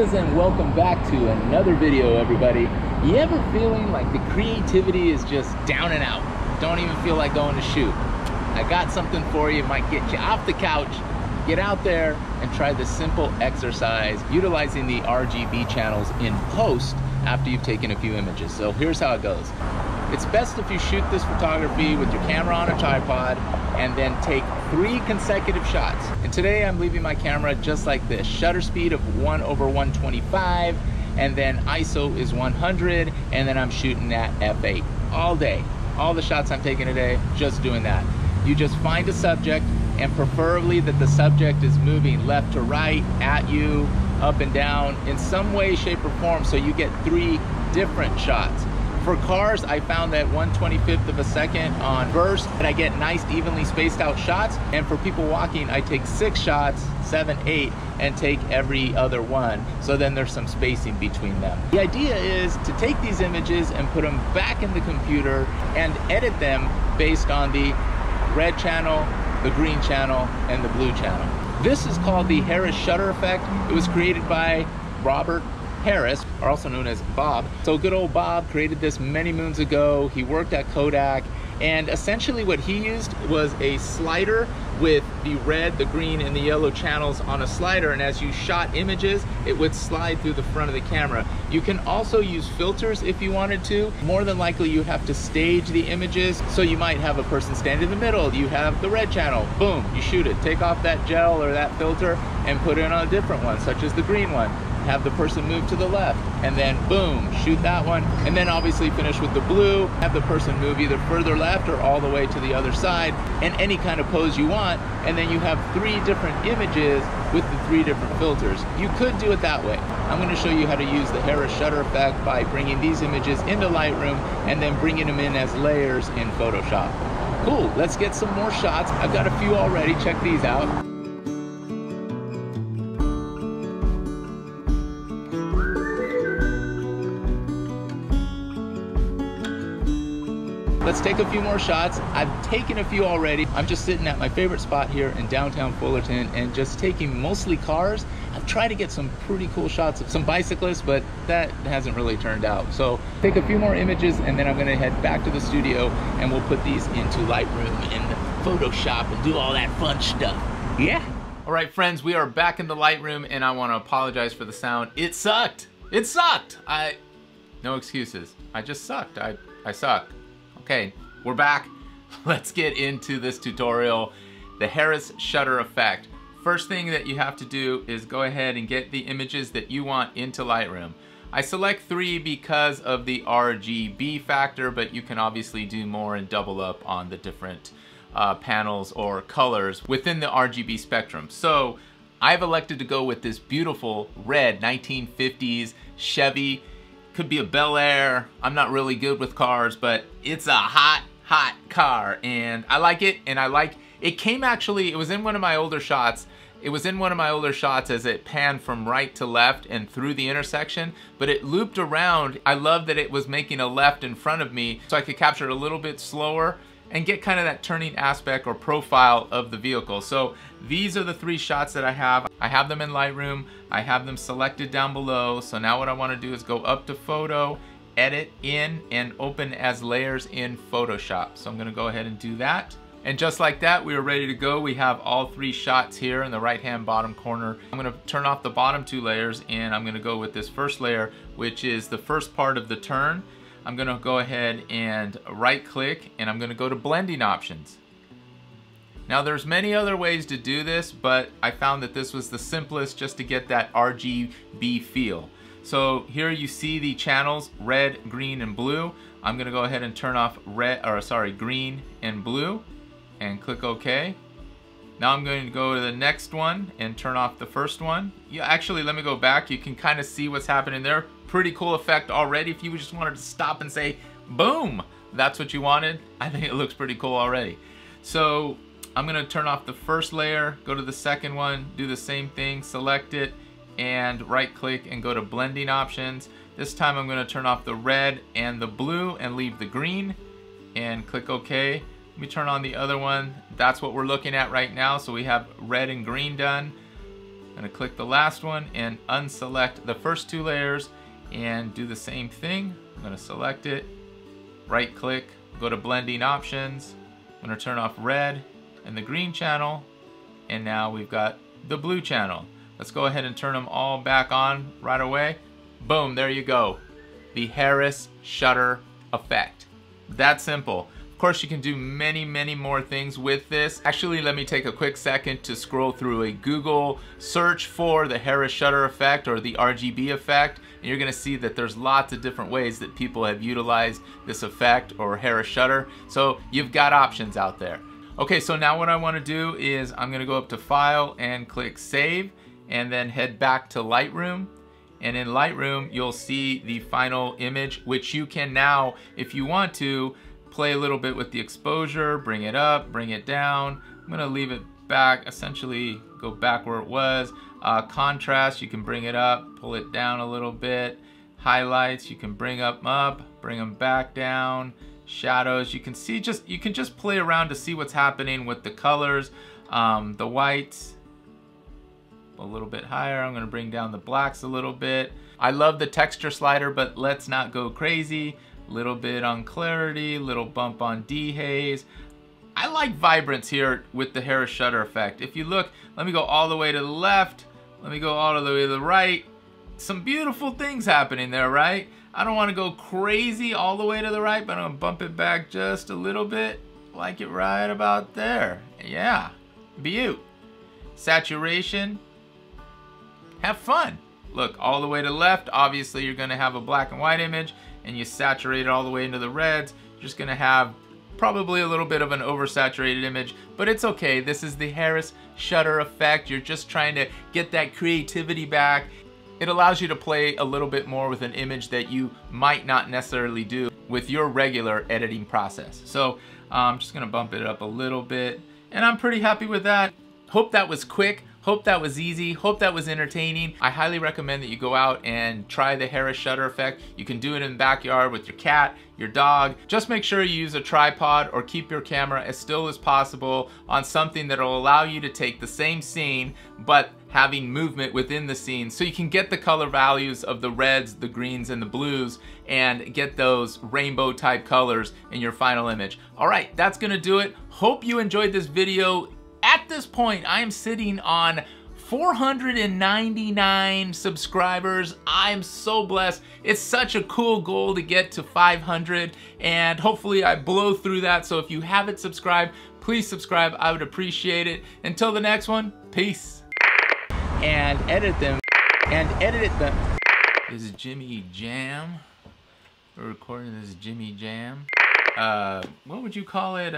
is, and welcome back to another video, everybody. You ever feeling like the creativity is just down and out? Don't even feel like going to shoot. I got something for you. It might get you off the couch. Get out there and try this simple exercise utilizing the RGB channels in post after you've taken a few images. So here's how it goes. It's best if you shoot this photography with your camera on a tripod and then take 3 consecutive shots. And today I'm leaving my camera just like this. Shutter speed of 1/125, and then ISO is 100, and then I'm shooting at f8 all day. All the shots I'm taking today, just doing that. You just find a subject, and preferably that the subject is moving left to right, at you, up and down, in some way, shape, or form, so you get 3 different shots. For cars, I found that 1/25th of a second on burst, that I get nice evenly spaced out shots. And for people walking, I take 6 shots, 7, 8, and take every other one. So then there's some spacing between them. The idea is to take these images and put them back in the computer and edit them based on the red channel, the green channel, and the blue channel. This is called the Harris Shutter Effect. It was created by Robert Harris, also known as Bob. So good old Bob created this many moons ago. He worked at Kodak, and essentially what he used was a slider with the red, the green, and the yellow channels on a slider, and as you shot images, it would slide through the front of the camera. You can also use filters if you wanted to. More than likely, you have to stage the images, so you might have a person stand in the middle, you have the red channel, boom, you shoot it. Take off that gel or that filter and put in a different one, such as the green one. Have the person move to the left, and then boom, shoot that one, and then obviously finish with the blue, have the person move either further left or all the way to the other side, in any kind of pose you want, and then you have 3 different images with the 3 different filters. You could do it that way. I'm going to show you how to use the Harris Shutter Effect by bringing these images into Lightroom and then bringing them in as layers in Photoshop. Cool, let's get some more shots. I've got a few already, check these out. Let's take a few more shots. I've taken a few already. I'm just sitting at my favorite spot here in downtown Fullerton and just taking mostly cars. I've tried to get some pretty cool shots of some bicyclists, but that hasn't really turned out. So take a few more images, and then I'm gonna head back to the studio and we'll put these into Lightroom and Photoshop and do all that fun stuff. Yeah. All right, friends, we are back in the Lightroom, and I wanna apologize for the sound. It sucked. It sucked. No excuses. I just sucked. I suck. Okay, we're back. Let's get into this tutorial, the Harris Shutter Effect. First thing that you have to do is go ahead and get the images that you want into Lightroom. I select 3 because of the RGB factor, but you can obviously do more and double up on the different panels or colors within the RGB spectrum. So I've elected to go with this beautiful red 1950s Chevy. Could be a Bel Air. I'm not really good with cars, but it's a hot, hot car, and I like it, and I like, it came actually, it was in one of my older shots. It was in one of my older shots as it panned from right to left and through the intersection, but it looped around. I love that it was making a left in front of me, so I could capture it a little bit slower and get kind of that turning aspect or profile of the vehicle. So these are the 3 shots that I have. I have them in Lightroom. I have them selected down below. So now what I wanna do is go up to Photo, Edit In, and Open as Layers in Photoshop. So I'm gonna go ahead and do that. And just like that, we are ready to go. We have all 3 shots here in the right-hand bottom corner. I'm gonna turn off the bottom 2 layers, and I'm gonna go with this first layer, which is the first part of the turn. I'm gonna go ahead and right click, and I'm gonna go to blending options. Now there's many other ways to do this, but I found that this was the simplest just to get that RGB feel. So here you see the channels, red, green, and blue. I'm gonna go ahead and turn off green and blue, and click OK. Now I'm going to go to the next one and turn off the first one. Yeah, actually, let me go back. You can kind of see what's happening there. Pretty cool effect already. If you just wanted to stop and say, boom, that's what you wanted. I think it looks pretty cool already. So I'm gonna turn off the first layer, go to the second one, do the same thing, select it, and right click and go to blending options. This time I'm gonna turn off the red and the blue and leave the green, and click OK. Let me turn on the other one. That's what we're looking at right now. So we have red and green done. I'm gonna click the last one and unselect the first two layers and do the same thing. I'm gonna select it, right click, go to blending options. I'm gonna turn off red and the green channel, and now we've got the blue channel. Let's go ahead and turn them all back on right away. Boom, there you go. The Harris Shutter Effect. That simple. Of course, you can do many, many more things with this. Actually, let me take a quick second to scroll through a Google search for the Harris Shutter Effect or the RGB effect. And you're gonna see that there's lots of different ways that people have utilized this effect or Harris Shutter. So you've got options out there. Okay, so now what I wanna do is I'm gonna go up to File and click Save, and then head back to Lightroom. And in Lightroom, you'll see the final image, which you can now, if you want to, play a little bit with the exposure, bring it up, bring it down. I'm gonna leave it back, essentially go back where it was. Contrast, you can bring it up, pull it down a little bit. Highlights, you can bring up, bring them back down. Shadows, you can see, just, you can just play around to see what's happening with the colors, the whites, a little bit higher. I'm gonna bring down the blacks a little bit. I love the texture slider, but let's not go crazy. Little bit on clarity, little bump on dehaze. I like vibrance here with the Harris Shutter Effect. If you look, let me go all the way to the left. Let me go all the way to the right. Some beautiful things happening there, right? I don't wanna go crazy all the way to the right, but I'm gonna bump it back just a little bit. Like it right about there. Yeah, beaut. Saturation. Have fun. Look, all the way to left, obviously you're gonna have a black and white image, and you saturate it all the way into the reds. You're just gonna have probably a little bit of an oversaturated image, but it's okay. This is the Harris Shutter Effect. You're just trying to get that creativity back. It allows you to play a little bit more with an image that you might not necessarily do with your regular editing process. So I'm just gonna bump it up a little bit, and I'm pretty happy with that. Hope that was quick. Hope that was easy, hope that was entertaining. I highly recommend that you go out and try the Harris Shutter Effect. You can do it in the backyard with your cat, your dog. Just make sure you use a tripod or keep your camera as still as possible on something that'll allow you to take the same scene, but having movement within the scene, so you can get the color values of the reds, the greens, and the blues, and get those rainbow type colors in your final image. All right, that's gonna do it. Hope you enjoyed this video. At this point, I am sitting on 499 subscribers. I'm so blessed. It's such a cool goal to get to 500, and hopefully I blow through that. So if you haven't subscribed, please subscribe. I would appreciate it. Until the next one, peace. And edit them. And edit them. This is Jimmy Jam. We're recording this Jimmy Jam. What would you call it?